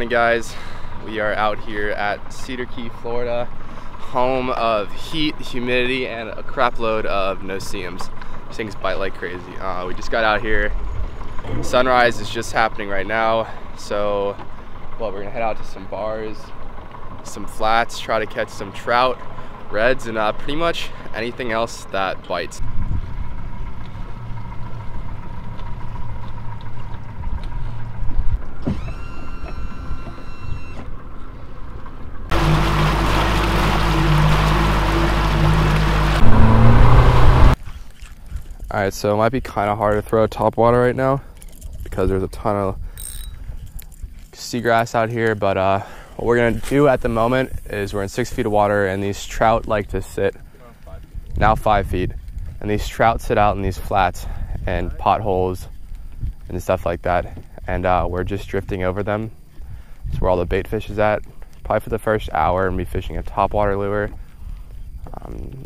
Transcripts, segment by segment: morning, guys. We are out here at Cedar Key, Florida, home of heat, humidity, and a crap load of no seams. Things bite like crazy. We just got out here. Sunrise is just happening right now. So, well, we're gonna head out to some bars, some flats, try to catch some trout, reds, and pretty much anything else that bites. Alright, so it might be kind of hard to throw a topwater right now because there's a ton of seagrass out here, but what we're going to do at the moment is we're in 6 feet of water, and these trout like to sit, now 5 feet, and these trout sit out in these flats and potholes and stuff like that, and we're just drifting over them. That's where all the bait fish is at. Probably for the first hour and be fishing a topwater lure,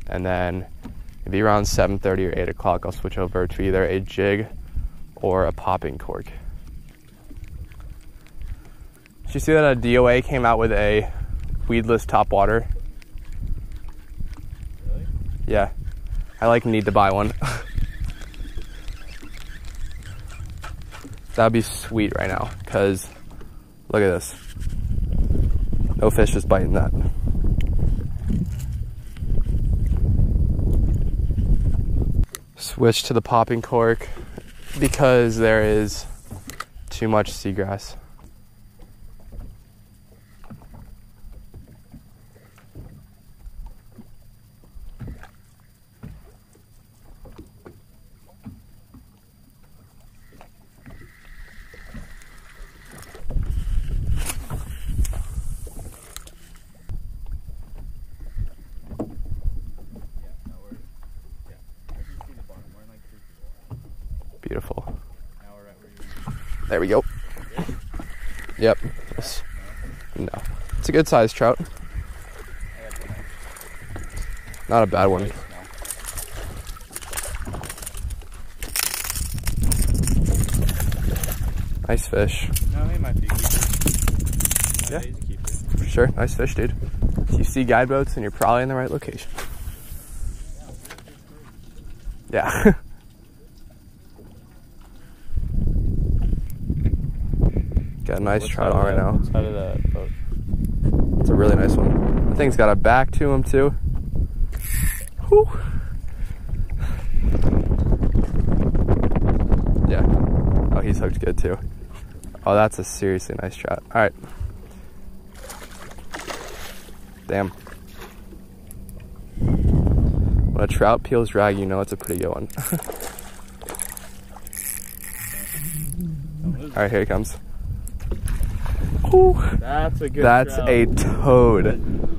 and then maybe around 7:30 or 8 o'clock, I'll switch over to either a jig or a popping cork. Did you see that a DOA came out with a weedless topwater? Really? Yeah. I like need to buy one. That'd be sweet right now, because look at this. No fish is biting that. Switch to the popping cork because there is too much seagrass. Beautiful. There we go. Yep. No. It's a good sized trout. Not a bad one. Nice fish. No, he might be a keeper. Yeah. He's a keeper. For sure. Nice fish, dude. If you see guide boats, then you're probably in the right location. Yeah. Got a nice trout on right now. What side of that boat? It's a really nice one. The thing's got a back to him too. Whew. Yeah. Oh, he's hooked good too. Oh, that's a seriously nice trout. All right. Damn. When a trout peels drag, you know it's a pretty good one. All right, here he comes. That's a good trout. A toad.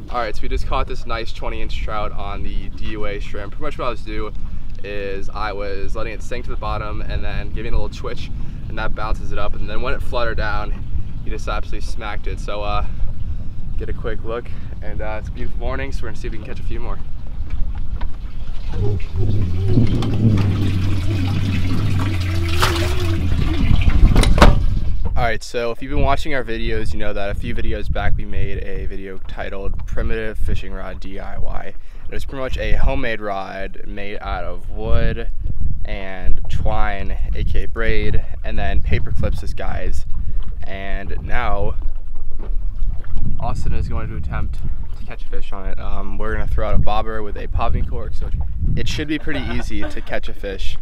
Alright, so we just caught this nice 20-inch trout on the DOA shrimp. Pretty much what I was doing is I was letting it sink to the bottom and then giving it a little twitch, and that bounces it up, and then when it fluttered down, you just absolutely smacked it. So get a quick look, and it's a beautiful morning, so we're gonna see if we can catch a few more. Alright, so if you've been watching our videos, you know that a few videos back we made a video titled Primitive Fishing Rod DIY. It was pretty much a homemade rod made out of wood and twine, aka braid, and then paper clips as guys. And now Austin is going to attempt to catch a fish on it. We're going to throw out a bobber with a popping cork, so it should be pretty easy to catch a fish.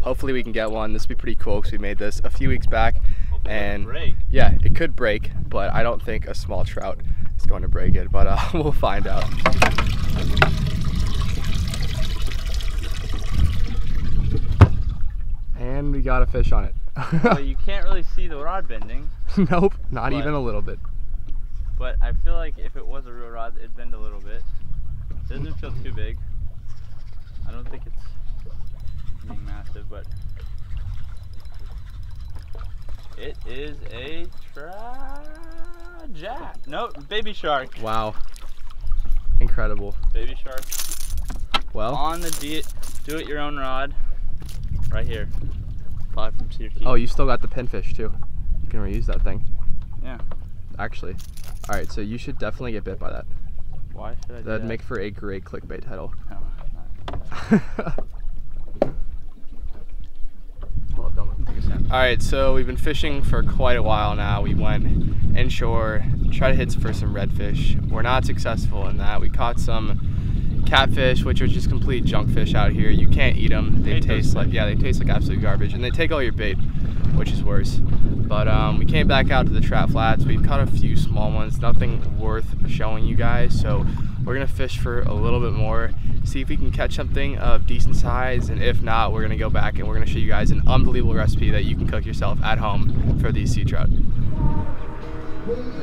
Hopefully we can get one. This would be pretty cool because we made this a few weeks back, and yeah, it could break, but I don't think a small trout is going to break it, but we'll find out. And we got a fish on it. Well, you can't really see the rod bending. Nope, not even a little bit. But I feel like if it was a real rod, it'd bend a little bit. It doesn't feel too big. I don't think it's being massive, but it is a jack. No, baby shark. Wow, incredible. Baby shark. Well, on the do-it-your-own rod, right here. Probably from Cedar Key. Oh, you still got the pinfish too. can reuse that thing. Yeah. Actually. Alright, so you should definitely get bit by that. Why should I do that? That'd make for a great clickbait title. No, not well done. Alright, so we've been fishing for quite a while now. We went inshore, tried to hit for some redfish. We're not successful in that. We caught some catfish, which are just complete junk fish out here. You can't eat them. They taste like, yeah, they taste like absolute garbage, and they take all your bait, which is worse. But we came back out to the Trap Flats. We've caught a few small ones, nothing worth showing you guys. So we're gonna fish for a little bit more, see if we can catch something of decent size, and if not, we're gonna go back and we're gonna show you guys an unbelievable recipe that you can cook yourself at home for these sea trout. What about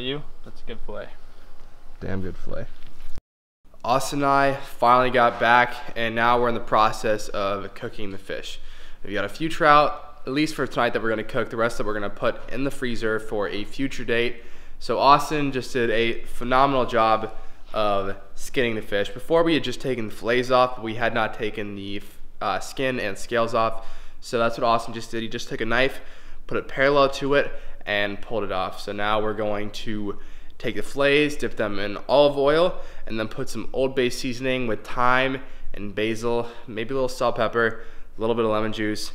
you? That's a good fillet. Damn good fillet. Austin and I finally got back, and now we're in the process of cooking the fish. We've got a few trout, at least for tonight, that we're gonna cook. The rest that we're gonna put in the freezer for a future date. So Austin just did a phenomenal job of skinning the fish. Before, we had just taken the fillets off, but we had not taken the skin and scales off. So that's what Austin just did. He just took a knife, put it parallel to it, and pulled it off. So now we're going to take the fillets, dip them in olive oil, and then put some Old Bay seasoning with thyme and basil, maybe a little salt, pepper, a little bit of lemon juice,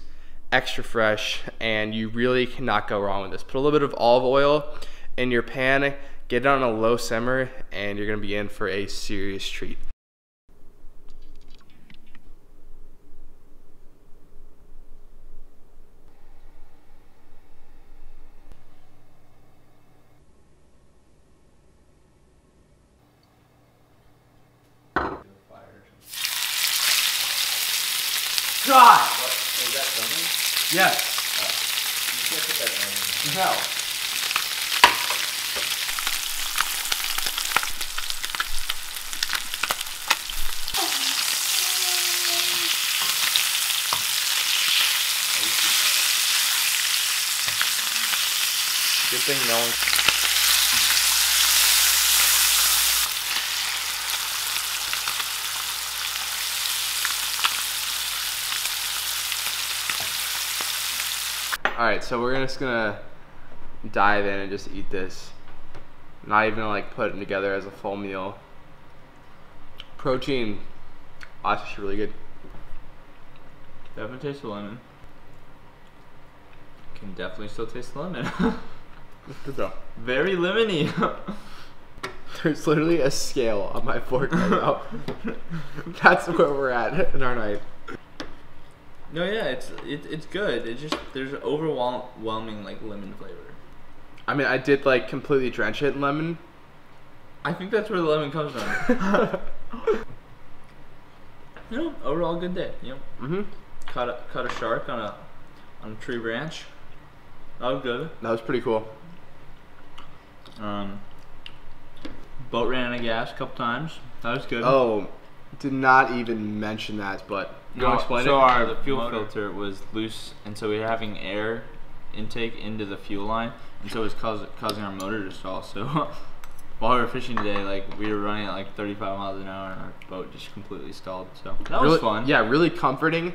extra fresh, and you really cannot go wrong with this. Put a little bit of olive oil in your pan, get it on a low simmer, and you're gonna be in for a serious treat. God! What, is that filming? Yes. Oh. You can't put that in. No. Good thing no one. All right, so we're just gonna dive in and just eat this. Not even like put it together as a full meal. Protein, oh, that's really good. Definitely taste the lemon. Can definitely still taste the lemon. It's good though. Very lemony. There's literally a scale on my fork right now. That's where we're at in our night. No, yeah, it's good. It's just there's an overwhelming like lemon flavor. I mean, I did like completely drench it in lemon. I think that's where the lemon comes from. You know, overall good day. You know, caught a shark on a tree branch. That was good. That was pretty cool. Boat ran out of gas a couple times. That was good. Oh, did not even mention that, but. No, explain so it. Our fuel filter was loose, and so we were having air intake into the fuel line, and so it was causing our motor to stall. So while we were fishing today, like we were running at like 35 miles an hour, and our boat just completely stalled. So that was fun. Yeah, really comforting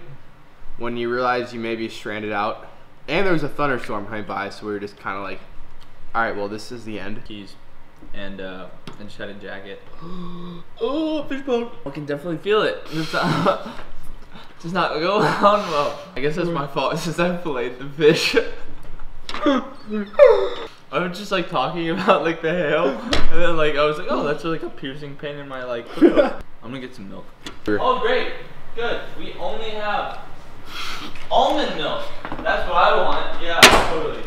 when you realize you may be stranded out, and there was a thunderstorm coming by, so we were just kind of like, all right, well this is the end. Keys, and just had a jacket. Oh, fish bone! I can definitely feel it. Does not go down well. I guess that's my fault since I filleted the fish. I was just like talking about like the hail, and then like I was like, oh, that's like a piercing pain in my like. I'm gonna get some milk. Oh great, good. We only have almond milk. That's what I want. Yeah, totally.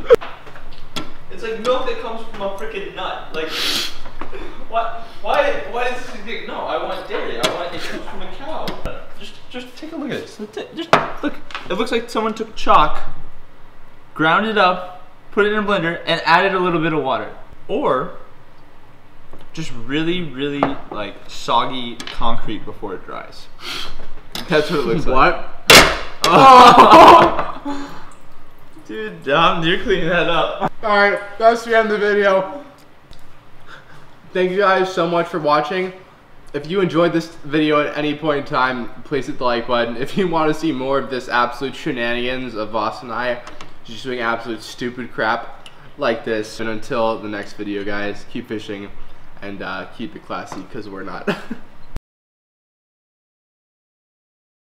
It's like milk that comes from a freaking nut. Like, what? Why is this thing? No, I want dairy. I want it comes from a cow. Just take a look at this. Just look. It looks like someone took chalk, ground it up, put it in a blender, and added a little bit of water. Or just really, really like soggy concrete before it dries. That's what it looks like. What? Oh. Dude, Dom, you're cleaning that up. Alright, that's the end of the video. Thank you guys so much for watching. If you enjoyed this video at any point in time, please hit the like button. If you want to see more of this absolute shenanigans of Voss and I just doing absolute stupid crap like this. And until the next video, guys, keep fishing and keep it classy because we're not.